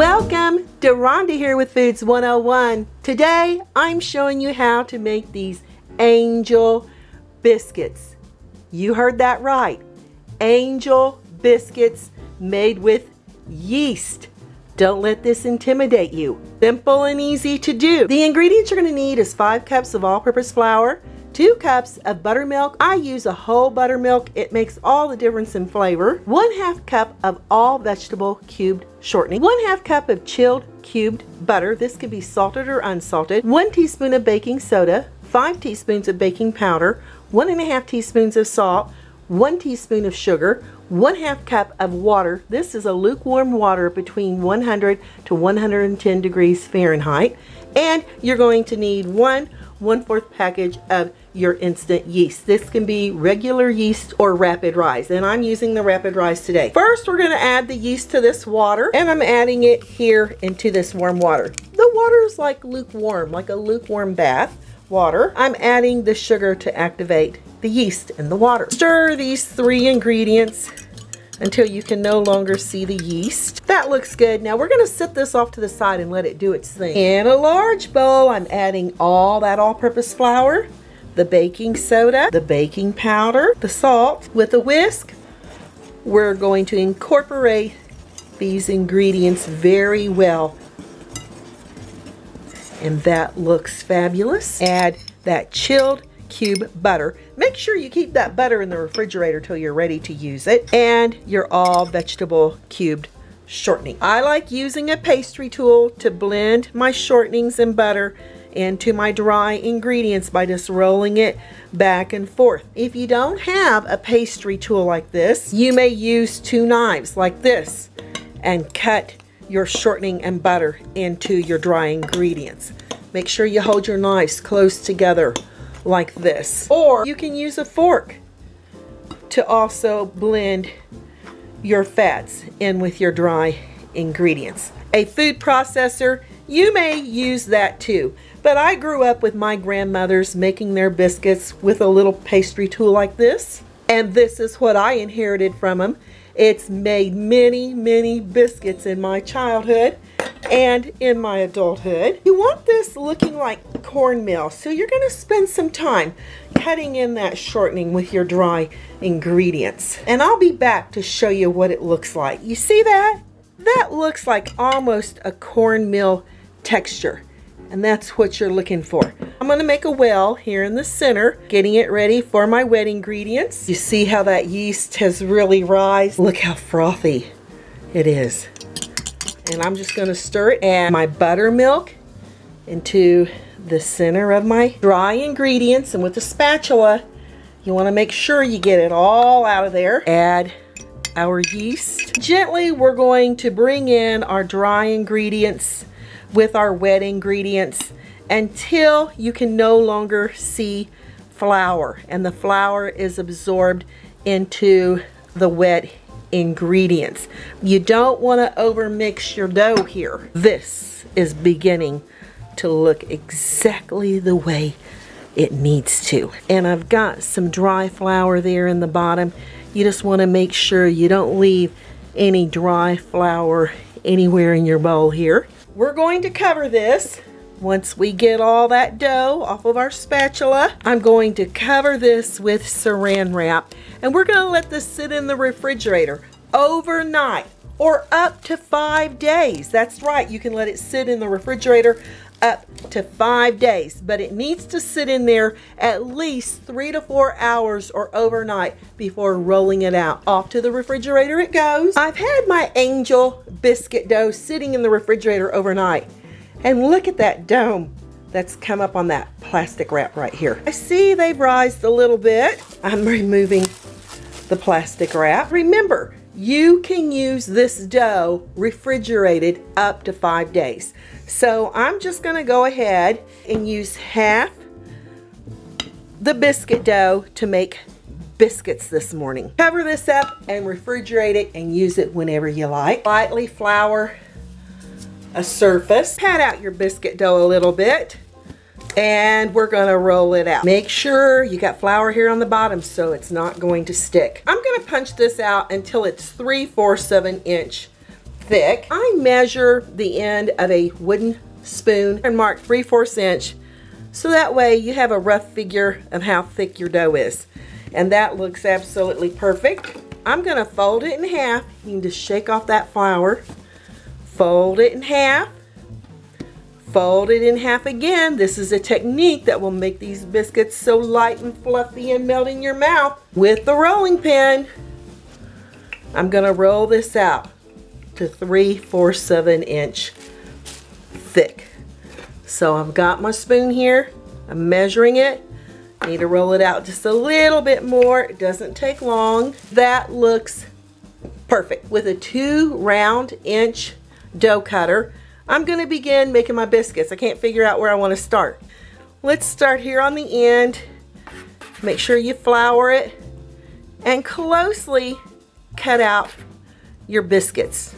Welcome, Deronda here with Foods 101. Today, I'm showing you how to make these angel biscuits. You heard that right. Angel biscuits made with yeast. Don't let this intimidate you. Simple and easy to do. The ingredients you're going to need is 5 cups of all-purpose flour, 2 cups of buttermilk. I use a whole buttermilk. It makes all the difference in flavor. 1/2 cup of all vegetable cubed shortening. 1/2 cup of chilled cubed butter. This could be salted or unsalted. 1 teaspoon of baking soda. 5 teaspoons of baking powder. 1 1/2 teaspoons of salt. 1 teaspoon of sugar. 1/2 cup of water. This is a lukewarm water between 100 to 110 degrees Fahrenheit. And you're going to need 1 1/4 package of your instant yeast. This can be regular yeast or rapid rise, and I'm using the rapid rise today. First, we're going to add the yeast to this water, and I'm adding it here into this warm water. The water is like lukewarm, like a lukewarm bath water. I'm adding the sugar to activate the yeast in the water. Stir these 3 ingredients until you can no longer see the yeast. That looks good. Now we're gonna set this off to the side and let it do its thing. In a large bowl, I'm adding all that all-purpose flour, the baking soda, the baking powder, the salt. With a whisk, we're going to incorporate these ingredients very well. And that looks fabulous. Add that chilled cube butter. Make sure you keep that butter in the refrigerator till you're ready to use it. And your all vegetable cubed shortening. I like using a pastry tool to blend my shortenings and butter into my dry ingredients by just rolling it back and forth. If you don't have a pastry tool like this, you may use 2 knives like this and cut your shortening and butter into your dry ingredients. Make sure you hold your knives close together like this, or you can use a fork to also blend your fats in with your dry ingredients. A food processor, you may use that too, but I grew up with my grandmothers making their biscuits with a little pastry tool like this, and this is what I inherited from them. It's made many biscuits in my childhood and in my adulthood. You want this looking like cornmeal, so you're going to spend some time cutting in that shortening with your dry ingredients. And I'll be back to show you what it looks like. You see that? That looks like almost a cornmeal texture, and that's what you're looking for. I'm going to make a well here in the center, getting it ready for my wet ingredients. You see how that yeast has really risen? Look how frothy it is. And I'm just going to stir it, add my buttermilk into the center of my dry ingredients, and with a spatula you want to make sure you get it all out of there. Add our yeast. Gently we're going to bring in our dry ingredients with our wet ingredients until you can no longer see flour, and the flour is absorbed into the wet ingredients. You don't want to overmix your dough here. This is beginning to look exactly the way it needs to. And I've got some dry flour there in the bottom. You just want to make sure you don't leave any dry flour anywhere in your bowl here. We're going to cover this. Once we get all that dough off of our spatula, I'm going to cover this with saran wrap, and we're going to let this sit in the refrigerator overnight or up to 5 days. That's right, you can let it sit in the refrigerator up to 5 days, but it needs to sit in there at least 3 to 4 hours or overnight before rolling it out. Off to the refrigerator it goes. I've had my angel biscuit dough sitting in the refrigerator overnight. And look at that dome that's come up on that plastic wrap right here. I see they've risen a little bit. I'm removing the plastic wrap. Remember, you can use this dough refrigerated up to 5 days. So I'm just going to go ahead and use half the biscuit dough to make biscuits this morning. Cover this up and refrigerate it and use it whenever you like. Lightly flour a surface. Pat out your biscuit dough a little bit, and we're gonna roll it out. Make sure you got flour here on the bottom so it's not going to stick. I'm gonna punch this out until it's 3/4 of an inch thick. I measure the end of a wooden spoon and mark 3/4 inch, so that way you have a rough figure of how thick your dough is. And that looks absolutely perfect. I'm gonna fold it in half. You can just shake off that flour. Fold it in half. Fold it in half again. This is a technique that will make these biscuits so light and fluffy and melt in your mouth. With the rolling pin, I'm gonna roll this out to 3/4 of an inch thick. So I've got my spoon here. I'm measuring it. Need to roll it out just a little bit more. It doesn't take long. That looks perfect. With a 2 round inch dough cutter, I'm gonna begin making my biscuits. I can't figure out where I wanna start. Let's start here on the end. Make sure you flour it and closely cut out your biscuits,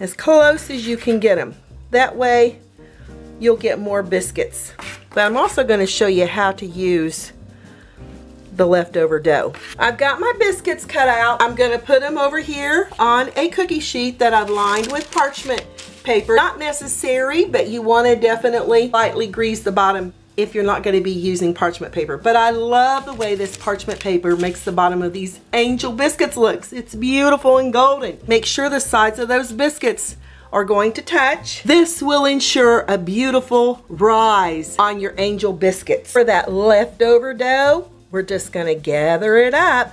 as close as you can get them. That way you'll get more biscuits. But I'm also gonna show you how to use the leftover dough. I've got my biscuits cut out. I'm gonna put them over here on a cookie sheet that I've lined with parchment paper. Not necessary, but you want to definitely lightly grease the bottom if you're not going to be using parchment paper. But I love the way this parchment paper makes the bottom of these angel biscuits looks. It's beautiful and golden. Make sure the sides of those biscuits are going to touch. This will ensure a beautiful rise on your angel biscuits. For that leftover dough, we're just going to gather it up,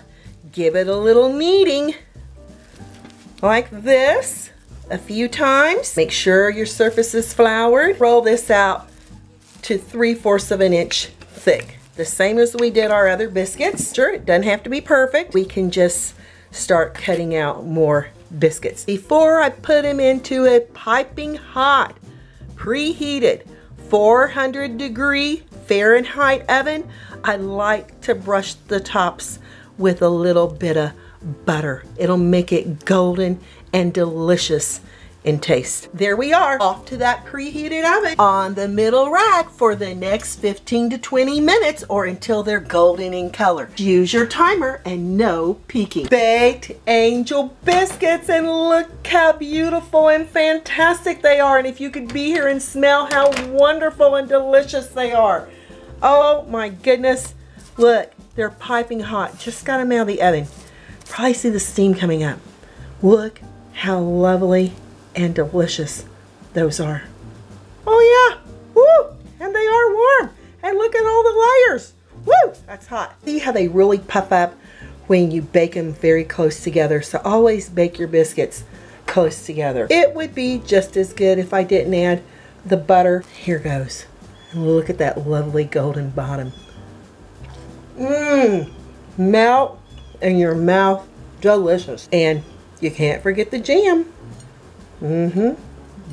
give it a little kneading like this a few times. Make sure your surface is floured. Roll this out to 3/4 of an inch thick. The same as we did our other biscuits. Sure, it doesn't have to be perfect. We can just start cutting out more biscuits. Before I put them into a piping hot, preheated 400 degree Fahrenheit oven, I like to brush the tops with a little bit of butter. It'll make it golden and delicious in taste. There we are, off to that preheated oven on the middle rack for the next 15 to 20 minutes or until they're golden in color. Use your timer and no peeking. Baked angel biscuits, and look how beautiful and fantastic they are. And if you could be here and smell how wonderful and delicious they are. Oh my goodness, look, they're piping hot. Just got them out of the oven. Probably see the steam coming up. Look how lovely and delicious those are. Oh yeah, woo, and they are warm. And look at all the layers, woo, that's hot. See how they really puff up when you bake them very close together. So always bake your biscuits close together. It would be just as good if I didn't add the butter. Here goes, and look at that lovely golden bottom. Mmm, melt in your mouth, delicious. And you can't forget the jam.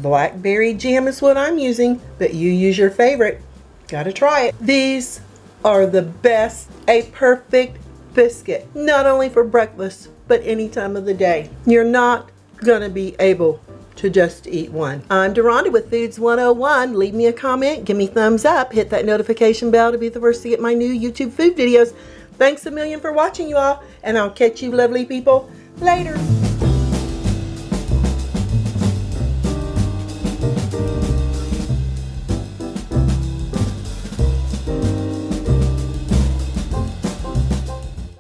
Blackberry jam is what I'm using, but you use your favorite. Gotta try it. These are the best. A perfect biscuit, not only for breakfast, but any time of the day. You're not gonna be able to just eat one. I'm Deronda with Foods 101. Leave me a comment, give me thumbs up, hit that notification bell to be the first to get my new YouTube food videos. Thanks a million for watching, you all, and I'll catch you lovely people later.